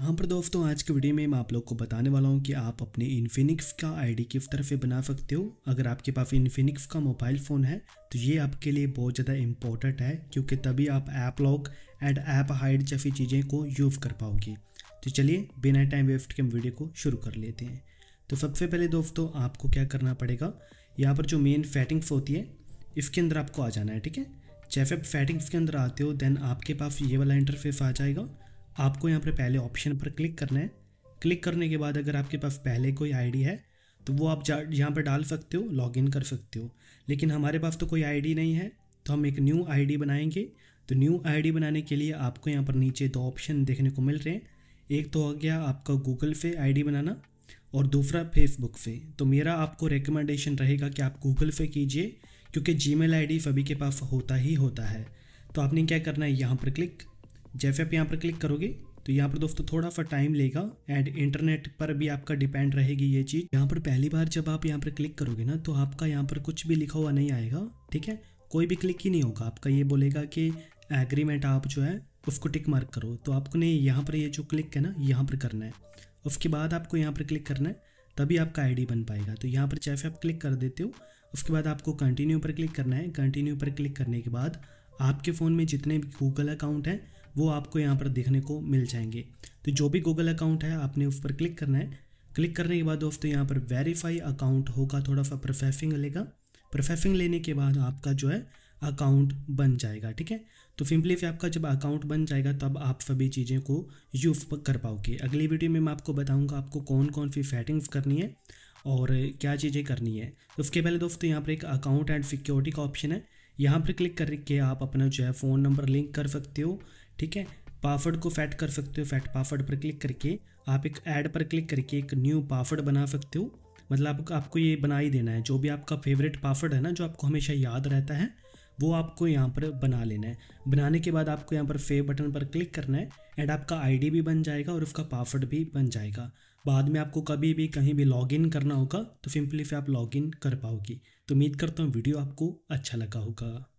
यहाँ पर दोस्तों आज के वीडियो में मैं आप लोग को बताने वाला हूँ कि आप अपने इन्फिनिक्स का आईडी किस तरह से बना सकते हो। अगर आपके पास इन्फिनिक्स का मोबाइल फ़ोन है तो ये आपके लिए बहुत ज़्यादा इम्पोर्टेंट है, क्योंकि तभी आप app lock and app hide जैसी चीज़ें को यूज़ कर पाओगे। तो चलिए बिना टाइम वेस्ट के हम वीडियो को शुरू कर लेते हैं। तो सबसे पहले दोस्तों आपको क्या करना पड़ेगा, यहाँ पर जो मेन सेटिंग्स होती है इसके अंदर आपको आ जाना है, ठीक है। जैसे आप सेटिंग्स के अंदर आते हो देन आपके पास ये वाला इंटरफेस आ जाएगा। आपको यहाँ पर पहले ऑप्शन पर क्लिक करना है। क्लिक करने के बाद अगर आपके पास पहले कोई आईडी है तो वो आप यहाँ पर डाल सकते हो, लॉगिन कर सकते हो। लेकिन हमारे पास तो कोई आईडी नहीं है तो हम एक न्यू आईडी बनाएंगे। तो न्यू आईडी बनाने के लिए आपको यहाँ पर नीचे दो ऑप्शन देखने को मिल रहे हैं। एक तो हो गया आपका गूगल पे आईडी बनाना और दूसरा फेसबुक पे। तो मेरा आपको रिकमेंडेशन रहेगा कि आप गूगल पे कीजिए, क्योंकि जीमेल आईडी सभी के पास होता ही होता है। तो आपने क्या करना है, यहाँ पर क्लिक, जैसे आप यहाँ पर क्लिक करोगे तो यहाँ पर दोस्तों थोड़ा सा टाइम लेगा एंड इंटरनेट पर भी आपका डिपेंड रहेगी ये चीज़। यहाँ पर पहली बार जब आप यहाँ पर क्लिक करोगे ना तो आपका यहाँ पर कुछ भी लिखा हुआ नहीं आएगा, ठीक है। कोई भी क्लिक ही नहीं होगा आपका, ये बोलेगा कि एग्रीमेंट आप जो है उसको टिक मार्क करो। तो आपको नहीं यहाँ पर ये जो क्लिक है ना यहाँ पर करना है, उसके बाद आपको यहाँ पर क्लिक करना है, तभी आपका आईडी बन पाएगा। तो यहाँ पर जैसे आप क्लिक कर देते हो उसके बाद आपको कंटिन्यू पर क्लिक करना है। कंटिन्यू पर क्लिक करने के बाद आपके फ़ोन में जितने भी गूगल अकाउंट हैं वो आपको यहाँ पर देखने को मिल जाएंगे। तो जो भी गूगल अकाउंट है आपने उस पर क्लिक करना है। क्लिक करने के बाद दोस्तों यहाँ पर वेरीफाई अकाउंट होगा, थोड़ा सा प्रोसेसिंग लेगा। प्रोसेसिंग लेने के बाद आपका जो है अकाउंट बन जाएगा, ठीक है। तो सिंपली से आपका जब अकाउंट बन जाएगा तब आप सभी चीज़ें को यूज़ कर पाओगे। अगली वीडियो में मैं आपको बताऊँगा आपको कौन कौन सी सेटिंग्स करनी है और क्या चीज़ें करनी है। उसके पहले दोस्तों यहाँ पर एक अकाउंट एंड सिक्योरिटी का ऑप्शन है, यहाँ पर क्लिक करके आप अपना जो है फ़ोन नंबर लिंक कर सकते हो, ठीक है। पासवर्ड को सेट कर सकते हो, सेट पासवर्ड पर क्लिक करके आप एक ऐड पर क्लिक करके एक न्यू पासवर्ड बना सकते हो। मतलब आपको ये बना ही देना है, जो भी आपका फेवरेट पासवर्ड है ना, जो आपको हमेशा याद रहता है, वो आपको यहाँ पर बना लेना है। बनाने के बाद आपको यहाँ पर सेव बटन पर क्लिक करना है एंड आपका आईडी भी बन जाएगा और उसका पासवर्ड भी बन जाएगा। बाद में आपको कभी भी कहीं भी लॉगिन करना होगा तो सिंपली से आप लॉगिन कर पाओगी। तो उम्मीद करता हूँ वीडियो आपको अच्छा लगा होगा।